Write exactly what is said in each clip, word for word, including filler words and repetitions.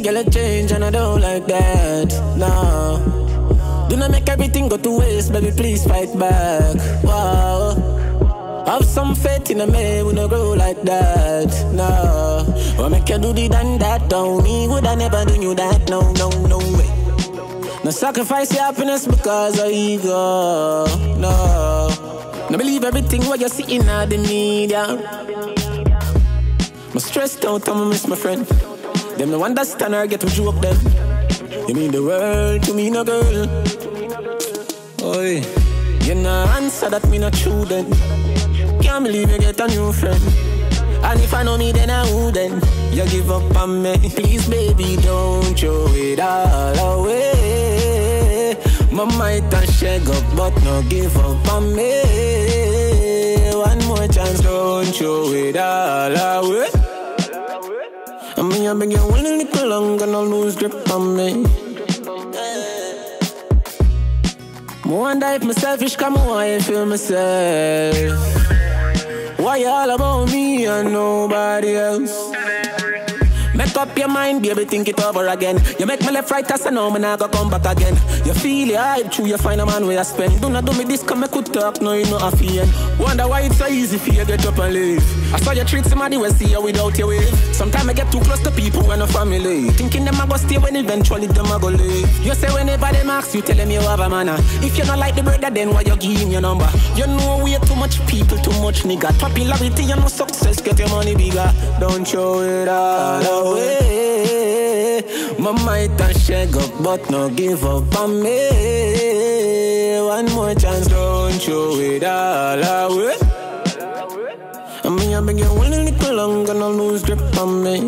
me, girl, a change, and I don't like that. No, do not make everything go to waste, baby, please fight back. Wow. Have some faith in a man, we no grow like that, no. What make you do the done that, don't me? Would I never do you that, no, no, no way. No sacrifice your happiness because of ego, no. No believe everything what you see in the media. I'm stressed out, I'ma miss my friend. Them no understand her, get to joke them. You mean the world to me, no girl. Oi, you no answer that me not true then. Can't believe you get a new friend. And if I know me, then I wouldn't. You give up on me. Please, baby, don't throw it all away. My might and shake up, but no give up on me. One more chance, don't throw it all away. I mean, I beg you one little longer, no lose grip on me. I wonder if I'm selfish, come on, I feel myself. Why you all about me and nobody else? Make up your mind, baby, think it over again. You make me left right, as I know, man, I go come back again. You feel your hype, true, you find a man where I spend. Do not do me this, come I could talk, no, you know I feel. Wonder why it's so easy for you get up and leave. I saw you treat somebody when see you without your wave. Sometimes I get too close to people and a family. Thinking them I go stay when eventually them I go leave. You say whenever they ask you, tell them you have a manner. If you not like the brother, then why you give him your number? You know we are too much people, too much nigga. Popularity and no success, get your money bigger. Don't show it all away. My might and shake up, but no give up on me. One more chance, don't throw it all away. I mean, I beg you one little longer, no lose grip on me.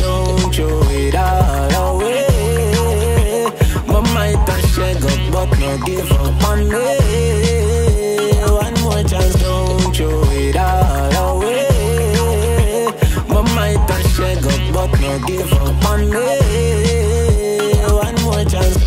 Don't throw it all away. My might and shake up, but no give up on me. One more chance, don't throw it all away. My might and shake up, but no give up on me. One more chance.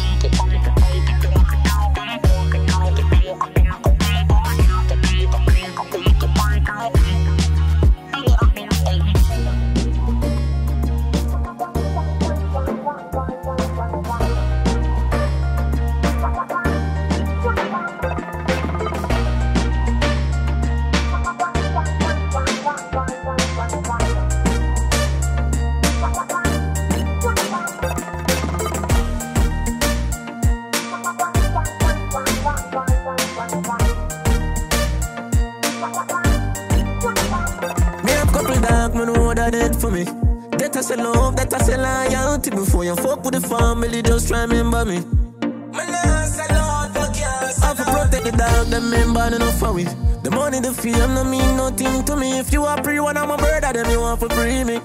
Before you fuck with the family, just try remember me. I for protect the dog, them member no for we. The money, the fame, no mean nothing to me. If you are free, one of my brother, then you want for free me.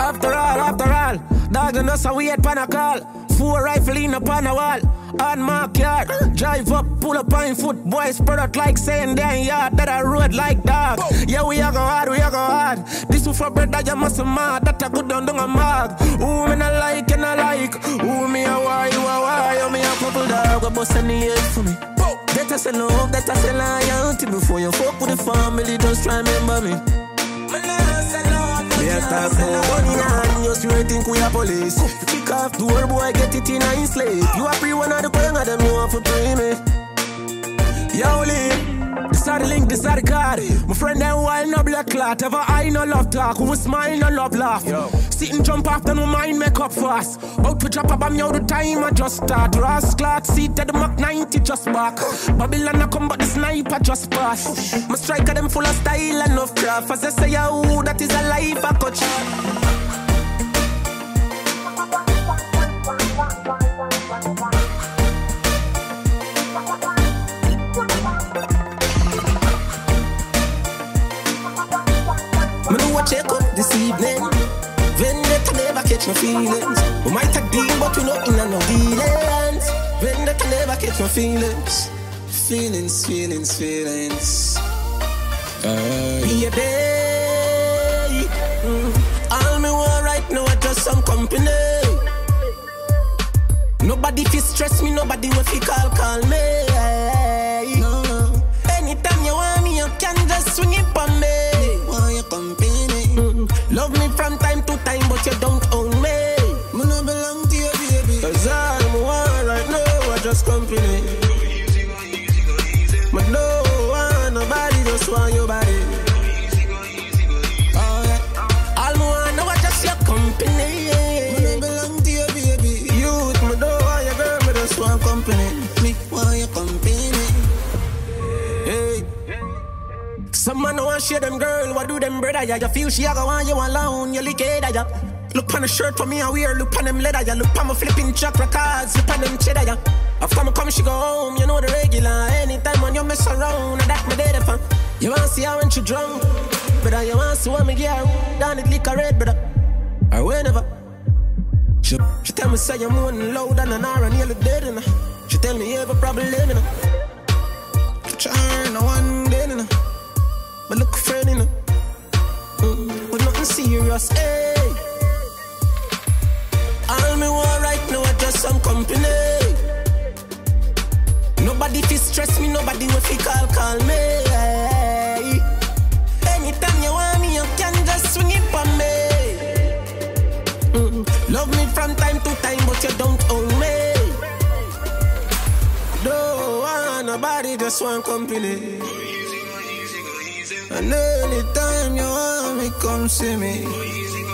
After all, after all, dog and us are we at Panacall. Four rifle in upon a wall. On my car, drive up, pull up on foot, boys spread out like saying damn yard that I rode like dog. Boom. Yeah, we are go hard, we are go hard. This is for bread that you must mad, that I good down down a mag. Who me not like and I like, who me a why, you a why, who me a purple dog, a bust in the head for me. Boom. That I say love, that I say loyalty, before you fuck with the family, just try remember me. Talk about money and you still think we are police. Kick off the old boy, get it in a his slave. You are free one of the going of them, you want for pay me. Yo, Lee, this are the link, this are the card. My friend them wild, no black clot. Ever I no love talk, who smile no love laugh. Yo. Sit and jump off, then my mind make up fast. Out to drop a bomb, all the time I just start. Rascal, seat at the Mach ninety just back. Babylon I come, but the sniper just pass. My striker them full of style and of craft. As I say, oh, that is a life I coach. Me do a check up this evening. Vendetta never catch my feelings. We might have deal, but we not in a no dealings. Vendetta never catch my feelings. Feelings, feelings, feelings. Uh, Be a day. Mm. All me want right now I just some company. Nobody fi stress me, nobody will fi call, call me. No. Anytime you want me, you can just swing it on me. They want your company. Mm. me from time to time, but you don't own me. Me no belong to you, baby. Cause all I want right now, I just company. Go easy, go easy, go easy. But no one, nobody just want your body. Go easy, go easy, go easy. All right. All I want now, I just your company. Me no belong to you, baby. You with me, don't want your girl, me just want company. Me want your company. Hey. Some man don't want share them girl, what do them brother ya? You feel she a go on you alone, you lick it ya. Look on the shirt for me I wear, look on them leather ya. Look on my flipping track records, look on them cheddar ya. After me come she go home, you know the regular. Anytime when you mess around, that me dead for. You want see her when she drunk, brother, you want see when me get her down it lick a red, brother. Or whenever. She, she tell me say you moaning loud and an hour and nearly dead in her. She tell me you have a problem in her. Trying one day in her. But look friend in her. Mm-mm, but nothing serious, eh? Hey. All me want right now are just some company. Nobody fi stress me, nobody will fi call, call me. Hey. Anytime you want me, you can just swing it for me. Mm-mm. Love me from time to time, but you don't own me. Don't want nobody, just want company. Go easy, go easy, go easy. And anytime you want me, come see me. Go easy, go